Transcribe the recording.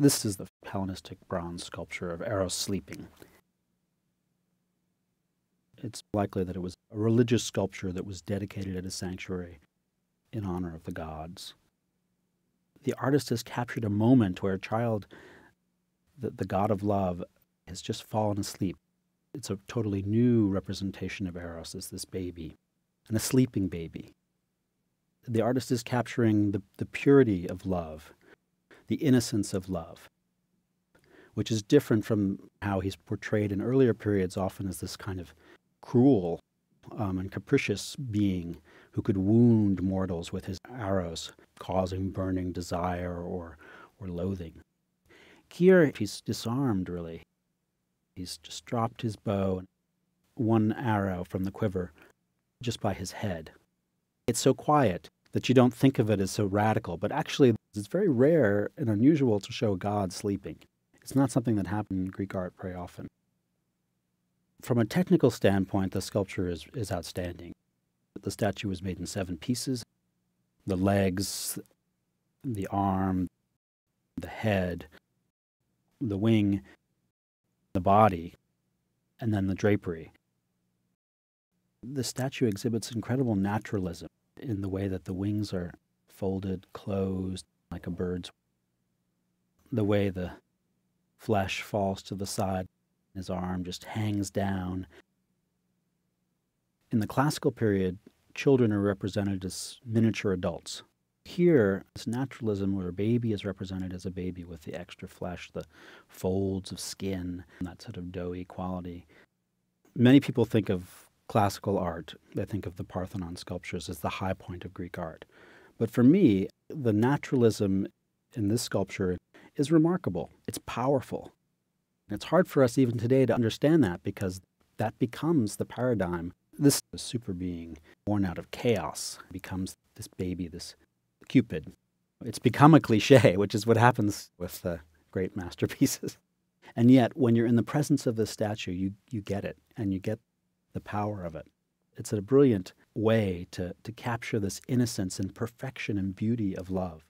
This is the Hellenistic bronze sculpture of Eros sleeping. It's likely that it was a religious sculpture that was dedicated at a sanctuary in honor of the gods. The artist has captured a moment where a child, the god of love, has just fallen asleep. It's a totally new representation of Eros as this baby, and a sleeping baby. The artist is capturing the purity of love, the innocence of love, which is different from how he's portrayed in earlier periods, often as this kind of cruel and capricious being who could wound mortals with his arrows, causing burning desire or loathing. Here, he's disarmed, really. He's just dropped his bow, one arrow from the quiver, just by his head. It's so quiet that you don't think of it as so radical, but actually it's very rare and unusual to show God sleeping. It's not something that happened in Greek art very often. From a technical standpoint, the sculpture is outstanding. The statue was made in 7 pieces. The legs, the arm, the head, the wing, the body, and then the drapery. The statue exhibits incredible naturalism in the way that the wings are folded, closed, like a bird's. The way the flesh falls to the side, his arm just hangs down. In the classical period, children are represented as miniature adults. Here, it's naturalism where a baby is represented as a baby with the extra flesh, the folds of skin, and that sort of doughy quality. Many people think of classical art, they think of the Parthenon sculptures as the high point of Greek art. But for me, the naturalism in this sculpture is remarkable. It's powerful. And it's hard for us even today to understand that, because that becomes the paradigm. This super being born out of chaos becomes this baby, this Cupid. It's become a cliche, which is what happens with great masterpieces. And yet, when you're in the presence of this statue, you get it, and you get the power of it. It's a brilliant way to capture this innocence and perfection and beauty of love.